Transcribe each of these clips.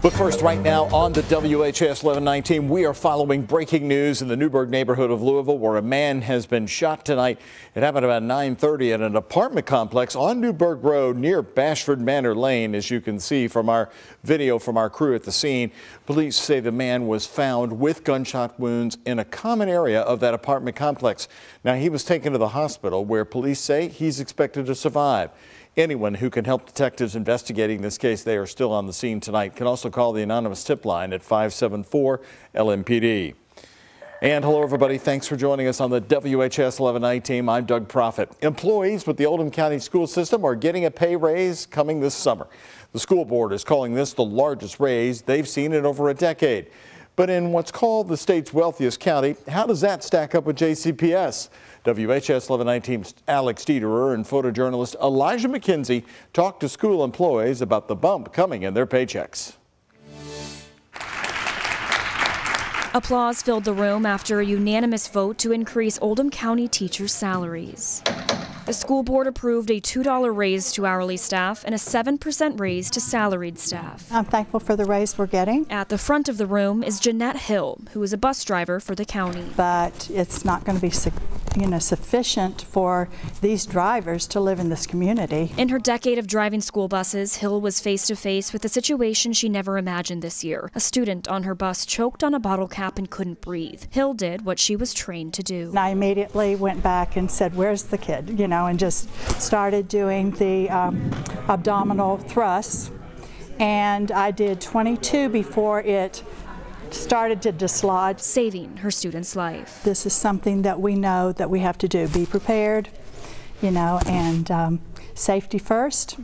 But first, right now on the WHS 1119, we are following breaking news in the Newburgh neighborhood of Louisville, where a man has been shot tonight. It happened about 9:30 at an apartment complex on Newburgh Road near Bashford Manor Lane, as you can see from our video from our crew at the scene. Police say the man was found with gunshot wounds in a common area of that apartment complex. Now, he was taken to the hospital, where police say he's expected to survive. Anyone who can help detectives investigating this case, they are still on the scene tonight, can also call the anonymous tip line at 574-LMPD. And hello, everybody. Thanks for joining us on the WHS 1119. I'm Doug Proffitt. Employees with the Oldham County School System are getting a pay raise coming this summer. The school board is calling this the largest raise they've seen in over a decade. But in what's called the state's wealthiest county, how does that stack up with JCPS? WHS 1119's Alex Dieterer and photojournalist Elijah McKenzie talked to school employees about the bump coming in their paychecks. Applause filled the room after a unanimous vote to increase Oldham County teachers' salaries. The school board approved a $2 raise to hourly staff and a 7% raise to salaried staff. I'm thankful for the raise we're getting. At the front of the room is Jeanette Hill, who is a bus driver for the county. But it's not going to be sufficient for these drivers to live in this community. In her decade of driving school buses, Hill was face to face with a situation she never imagined this year. A student on her bus choked on a bottle cap and couldn't breathe. Hill did what she was trained to do. I immediately went back and said, "Where's the kid?" You know, and just started doing the abdominal thrusts, and I did 22 before it started to dislodge. Saving her student's life. This is something that we know that we have to do. Be prepared, you know, and safety first.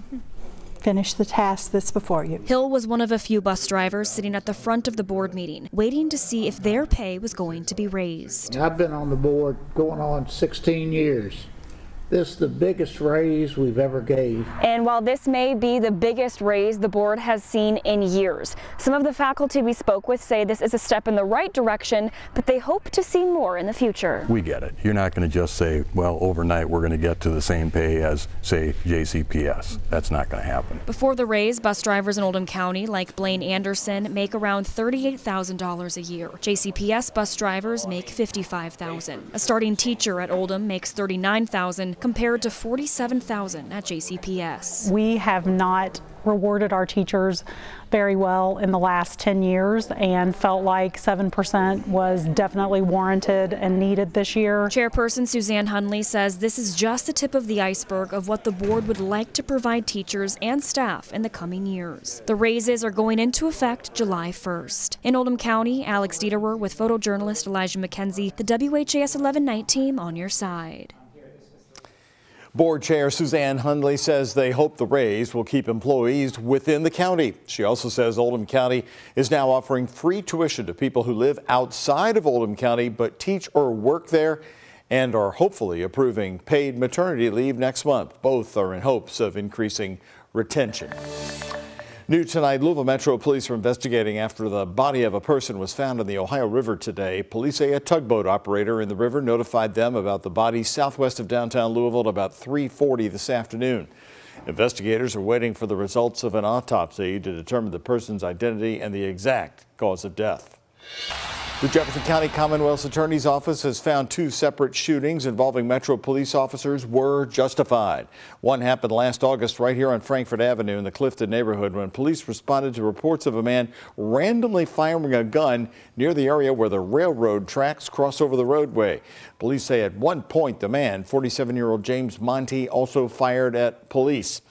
Finish the task that's before you. Hill was one of a few bus drivers sitting at the front of the board meeting, waiting to see if their pay was going to be raised. I've been on the board going on 16 years. This is the biggest raise we've ever gave. And while this may be the biggest raise the board has seen in years, some of the faculty we spoke with say this is a step in the right direction, but they hope to see more in the future. We get it. You're not going to just say, well, overnight we're going to get to the same pay as, say, JCPS. That's not going to happen. Before the raise, bus drivers in Oldham County, like Blaine Anderson, make around $38,000 a year. JCPS bus drivers make $55,000. A starting teacher at Oldham makes $39,000. Compared to $47,000 at JCPS. We have not rewarded our teachers very well in the last 10 years and felt like 7% was definitely warranted and needed this year. Chairperson Suzanne Hundley says this is just the tip of the iceberg of what the board would like to provide teachers and staff in the coming years. The raises are going into effect July 1st. In Oldham County, Alex Dieterer with photojournalist Elijah McKenzie, the WHS 1119 team on your side. Board Chair Suzanne Hundley says they hope the raise will keep employees within the county. She also says Oldham County is now offering free tuition to people who live outside of Oldham County but teach or work there, and are hopefully approving paid maternity leave next month. Both are in hopes of increasing retention. New tonight, Louisville Metro Police are investigating after the body of a person was found in the Ohio River today. Police say a tugboat operator in the river notified them about the body southwest of downtown Louisville at about 3:40 this afternoon. Investigators are waiting for the results of an autopsy to determine the person's identity and the exact cause of death. The Jefferson County Commonwealth's Attorney's Office has found two separate shootings involving Metro police officers were justified. One happened last August right here on Frankfort Avenue in the Clifton neighborhood, when police responded to reports of a man randomly firing a gun near the area where the railroad tracks cross over the roadway. Police say at one point the man, 47-year-old James Monty, also fired at police.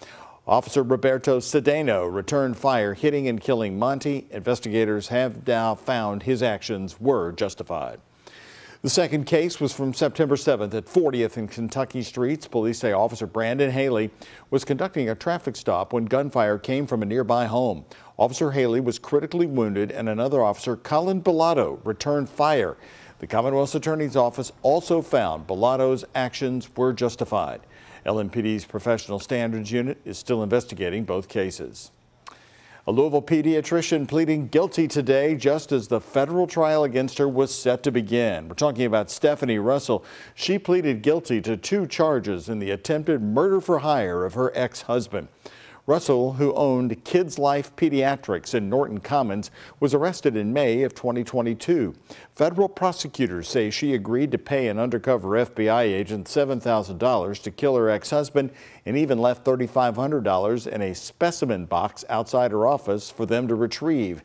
Officer Roberto Cedeno returned fire, hitting and killing Monty. Investigators have now found his actions were justified. The second case was from September 7th at 40th and Kentucky streets. Police say Officer Brandon Haley was conducting a traffic stop when gunfire came from a nearby home. Officer Haley was critically wounded, and another officer, Colin Bilotto, returned fire. The Commonwealth's Attorney's Office also found Bilotto's actions were justified. LMPD's Professional Standards Unit is still investigating both cases. A Louisville pediatrician pleading guilty today just as the federal trial against her was set to begin. We're talking about Stephanie Russell. She pleaded guilty to two charges in the attempted murder for hire of her ex-husband. Russell, who owned Kids Life Pediatrics in Norton Commons, was arrested in May of 2022. Federal prosecutors say she agreed to pay an undercover FBI agent $7,000 to kill her ex-husband and even left $3,500 in a specimen box outside her office for them to retrieve.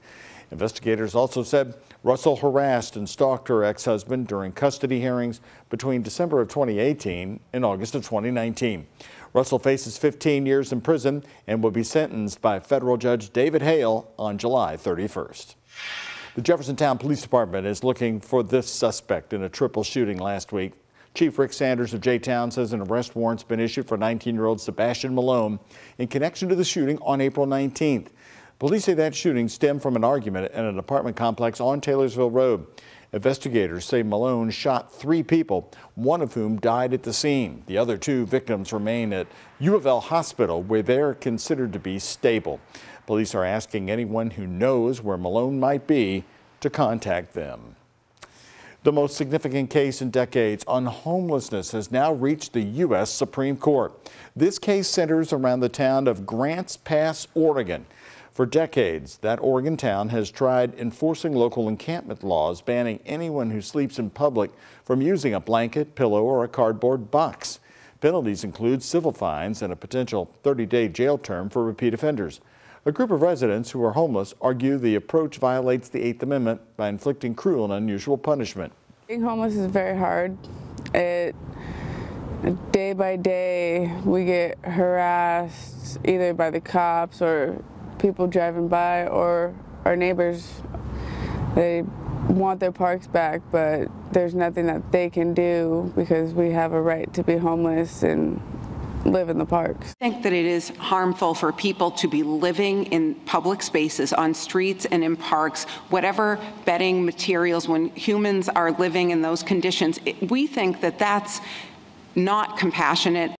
Investigators also said Russell harassed and stalked her ex-husband during custody hearings between December of 2018 and August of 2019. Russell faces 15 years in prison and will be sentenced by federal judge David Hale on July 31st. The Jeffersontown Police Department is looking for this suspect in a triple shooting last week. Chief Rick Sanders of J-Town says an arrest warrant's been issued for 19-year-old Sebastian Malone in connection to the shooting on April 19th. Police say that shooting stemmed from an argument in an apartment complex on Taylorsville Road. Investigators say Malone shot three people, one of whom died at the scene. The other two victims remain at UofL Hospital, where they're considered to be stable. Police are asking anyone who knows where Malone might be to contact them. The most significant case in decades on homelessness has now reached the U.S. Supreme Court. This case centers around the town of Grants Pass, Oregon. For decades, that Oregon town has tried enforcing local encampment laws banning anyone who sleeps in public from using a blanket, pillow, or a cardboard box. Penalties include civil fines and a potential 30-day jail term for repeat offenders. A group of residents who are homeless argue the approach violates the 8th Amendment by inflicting cruel and unusual punishment. Being homeless is very hard. Day by day, we get harassed either by the cops or people driving by, or our neighbors. They want their parks back, but there's nothing that they can do because we have a right to be homeless and live in the parks. I think that it is harmful for people to be living in public spaces, on streets and in parks, whatever bedding materials, when humans are living in those conditions. We think that that's not compassionate.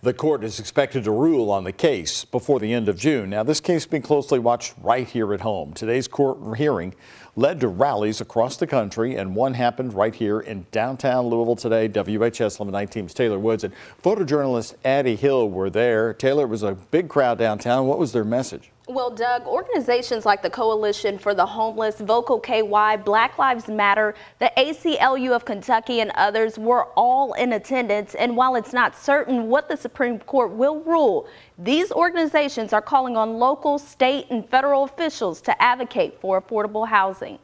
The court is expected to rule on the case before the end of June. Now, this case being closely watched right here at home. Today's court hearing led to rallies across the country, and one happened right here in downtown Louisville today. WHS 1119's Taylor Woods and photojournalist Addie Hill were there. Taylor, it was a big crowd downtown. What was their message? Well, Doug, organizations like the Coalition for the Homeless, Vocal KY, Black Lives Matter, the ACLU of Kentucky, and others were all in attendance. And while it's not certain what the Supreme Court will rule, these organizations are calling on local, state, and federal officials to advocate for affordable housing.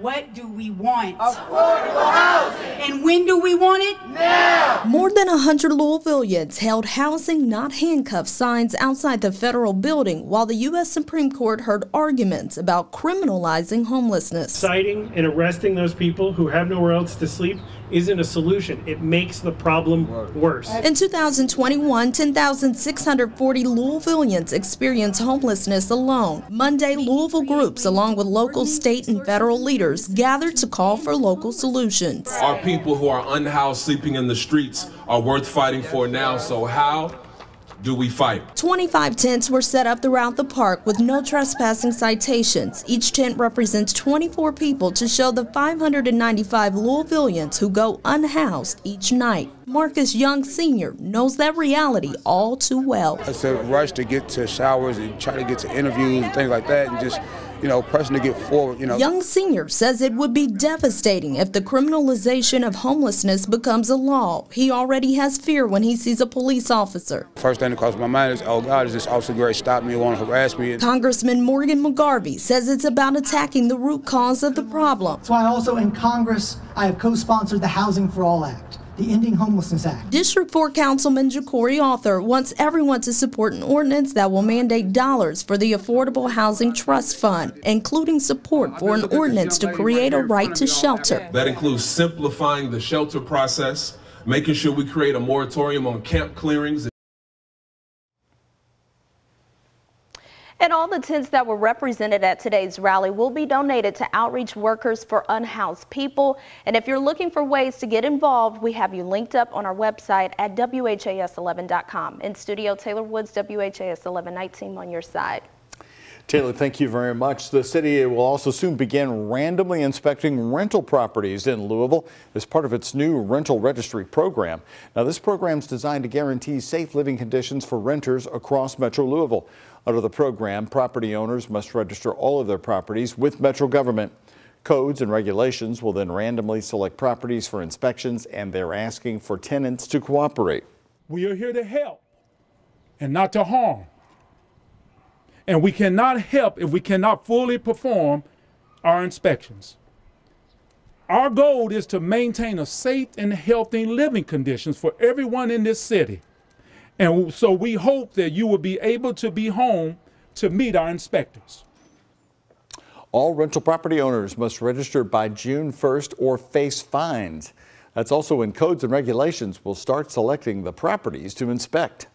What do we want? Affordable housing! And when do we want it? Now! More than 100 Louisvillians held housing not handcuffed signs outside the federal building while the U.S. Supreme Court heard arguments about criminalizing homelessness. Citing and arresting those people who have nowhere else to sleep isn't a solution. It makes the problem worse. In 2021, 10,640 Louisvillians experienced homelessness alone. Monday, Louisville groups, along with local, state, and federal leaders, gathered to call for local solutions. Our people who are unhoused, sleeping in the streets, are worth fighting for now, so how do we fight? 25 tents were set up throughout the park with no trespassing citations. Each tent represents 24 people to show the 595 Louisvillians who go unhoused each night. Marcus Young Sr. knows that reality all too well. It's a rush to get to showers and try to get to interviews and things like that, and just, you know, pressing to get forward, you know. Young Sr. says it would be devastating if the criminalization of homelessness becomes a law. He already has fear when he sees a police officer. First thing that crosses my mind is, oh God, is this officer going to stop me or want to harass me? Congressman Morgan McGarvey says it's about attacking the root cause of the problem. That's why also in Congress, I have co-sponsored the Housing for All Act, the Ending Homelessness Act. District 4 Councilman Jacori Arthur wants everyone to support an ordinance that will mandate dollars for the Affordable Housing Trust Fund, including support for an ordinance to create a right to shelter. That includes simplifying the shelter process, making sure we create a moratorium on camp clearings. And all the tents that were represented at today's rally will be donated to outreach workers for unhoused people. And if you're looking for ways to get involved, we have you linked up on our website at WHAS11.com. In studio, Taylor Woods, WHAS 1119 on your side. Taylor, thank you very much. The city will also soon begin randomly inspecting rental properties in Louisville as part of its new rental registry program. Now, this program is designed to guarantee safe living conditions for renters across Metro Louisville. Under the program, property owners must register all of their properties with Metro government. Codes and regulations will then randomly select properties for inspections, and they're asking for tenants to cooperate. We are here to help and not to harm. And we cannot help if we cannot fully perform our inspections. Our goal is to maintain a safe and healthy living conditions for everyone in this city. And so we hope that you will be able to be home to meet our inspectors. All rental property owners must register by June 1st or face fines. That's also when codes and regulations will start selecting the properties to inspect.